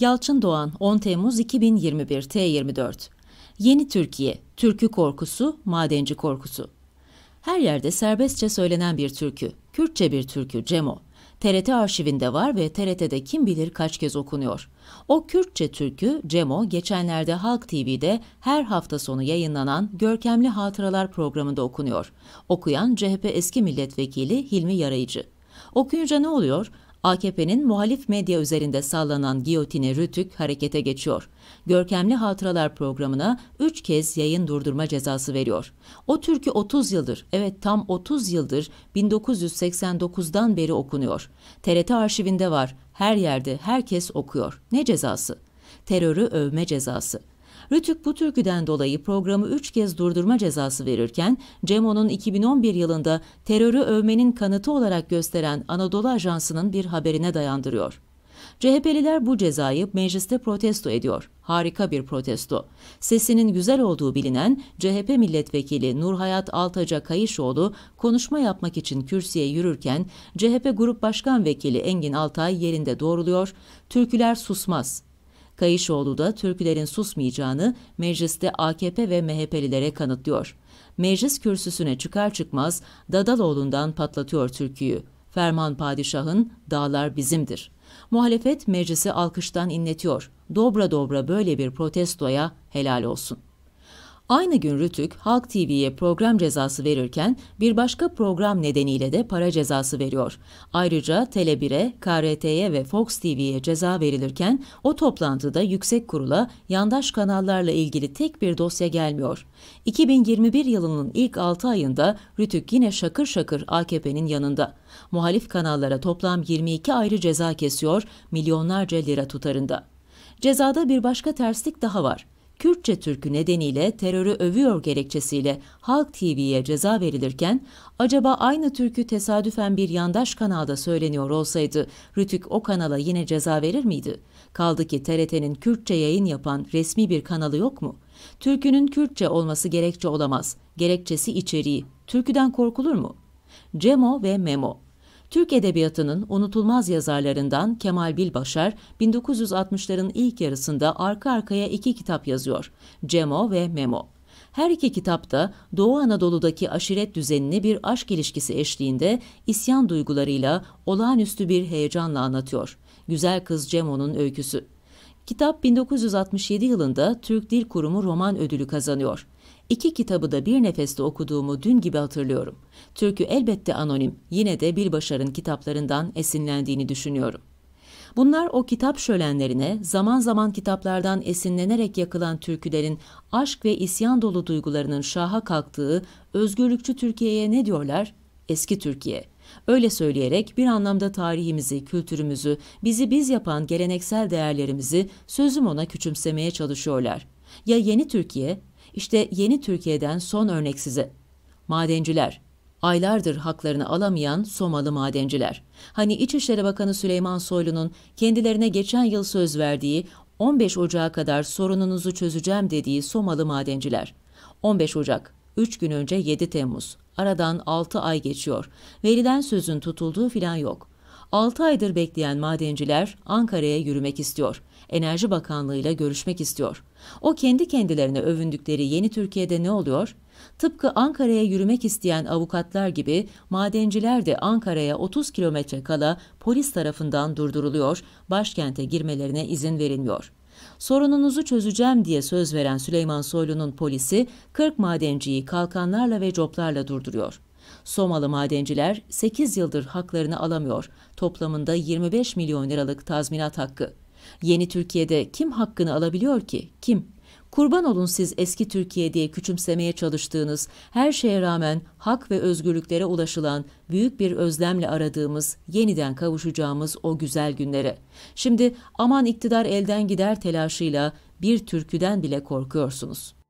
Yalçın Doğan, 10 Temmuz 2021 T24. Yeni Türkiye, türkü korkusu, madenci korkusu. Her yerde serbestçe söylenen bir türkü, Kürtçe bir türkü CEMO. TRT arşivinde var ve TRT'de kim bilir kaç kez okunuyor. O Kürtçe türkü CEMO, geçenlerde Halk TV'de her hafta sonu yayınlanan Görkemli Hatıralar programında okunuyor. Okuyan CHP eski milletvekili Hilmi Yarayıcı. Okuyunca ne oluyor? AKP'nin muhalif medya üzerinde sallanan giyotini RTÜK harekete geçiyor. Görkemli Hatıralar programına 3 kez yayın durdurma cezası veriyor. O türkü 30 yıldır, evet tam 30 yıldır 1989'dan beri okunuyor. TRT arşivinde var, her yerde herkes okuyor. Ne cezası? Terörü övme cezası. RTÜK bu türküden dolayı programı 3 kez durdurma cezası verirken, CEMO'nun 2011 yılında terörü övmenin kanıtı olarak gösteren Anadolu Ajansı'nın bir haberine dayandırıyor. CHP'liler bu cezayı mecliste protesto ediyor. Harika bir protesto. Sesinin güzel olduğu bilinen CHP milletvekili Nurhayat Altaca Kayışoğlu konuşma yapmak için kürsüye yürürken CHP Grup Başkan Vekili Engin Altay yerinde doğruluyor, "Türküler susmaz." Kayışoğlu da türkülerin susmayacağını mecliste AKP ve MHP'lilere kanıtlıyor. Meclis kürsüsüne çıkar çıkmaz Dadaloğlu'ndan patlatıyor türküyü. Ferman padişahın dağlar bizimdir. Muhalefet meclisi alkıştan inletiyor. Dobra dobra böyle bir protestoya helal olsun. Aynı gün RTÜK, Halk TV'ye program cezası verirken bir başka program nedeniyle de para cezası veriyor. Ayrıca Tele 1'e, KRT'ye ve Fox TV'ye ceza verilirken o toplantıda Yüksek Kurula yandaş kanallarla ilgili tek bir dosya gelmiyor. 2021 yılının ilk 6 ayında RTÜK yine şakır şakır AKP'nin yanında. Muhalif kanallara toplam 22 ayrı ceza kesiyor, milyonlarca lira tutarında. Cezada bir başka terslik daha var. Kürtçe türkü nedeniyle terörü övüyor gerekçesiyle Halk TV'ye ceza verilirken, acaba aynı türkü tesadüfen bir yandaş kanalda söyleniyor olsaydı RTÜK o kanala yine ceza verir miydi? Kaldı ki TRT'nin Kürtçe yayın yapan resmi bir kanalı yok mu? Türkünün Kürtçe olması gerekçe olamaz. Gerekçesi içeriği. Türküden korkulur mu? CEMO ve MEMO. Türk edebiyatının unutulmaz yazarlarından Kemal Bilbaşar, 1960'ların ilk yarısında arka arkaya 2 kitap yazıyor, CEMO ve MEMO. Her 2 kitapta Doğu Anadolu'daki aşiret düzenini bir aşk ilişkisi eşliğinde isyan duygularıyla olağanüstü bir heyecanla anlatıyor. Güzel Kız CEMO'nun öyküsü. Kitap 1967 yılında Türk Dil Kurumu Roman Ödülü kazanıyor. 2 kitabı da bir nefeste okuduğumu dün gibi hatırlıyorum. Türkü elbette anonim, yine de Bilbaşar'ın kitaplarından esinlendiğini düşünüyorum. Bunlar o kitap şölenlerine, zaman zaman kitaplardan esinlenerek yakılan türkülerin aşk ve isyan dolu duygularının şaha kalktığı özgürlükçü Türkiye'ye ne diyorlar? Eski Türkiye. Öyle söyleyerek bir anlamda tarihimizi, kültürümüzü, bizi biz yapan geleneksel değerlerimizi sözüm ona küçümsemeye çalışıyorlar. Ya yeni Türkiye? İşte yeni Türkiye'den son örnek size. Madenciler, aylardır haklarını alamayan Somalı madenciler. Hani İçişleri Bakanı Süleyman Soylu'nun kendilerine geçen yıl söz verdiği 15 Ocak'a kadar sorununuzu çözeceğim dediği Somalı madenciler. 15 Ocak, 3 gün önce 7 Temmuz. Aradan 6 ay geçiyor. Verilen sözün tutulduğu filan yok. 6 aydır bekleyen madenciler Ankara'ya yürümek istiyor. Enerji Bakanlığı ile görüşmek istiyor. O kendi kendilerine övündükleri yeni Türkiye'de ne oluyor? Tıpkı Ankara'ya yürümek isteyen avukatlar gibi madenciler de Ankara'ya 30 kilometre kala polis tarafından durduruluyor, başkente girmelerine izin verilmiyor. Sorununuzu çözeceğim diye söz veren Süleyman Soylu'nun polisi 40 madenciyi kalkanlarla ve coplarla durduruyor. Somalı madenciler 8 yıldır haklarını alamıyor, toplamında 25 milyon liralık tazminat hakkı. Yeni Türkiye'de kim hakkını alabiliyor ki? Kim? Kurban olun siz eski Türkiye diye küçümsemeye çalıştığınız, her şeye rağmen hak ve özgürlüklere ulaşılan, büyük bir özlemle aradığımız, yeniden kavuşacağımız o güzel günlere. Şimdi aman iktidar elden gider telaşıyla bir türküden bile korkuyorsunuz.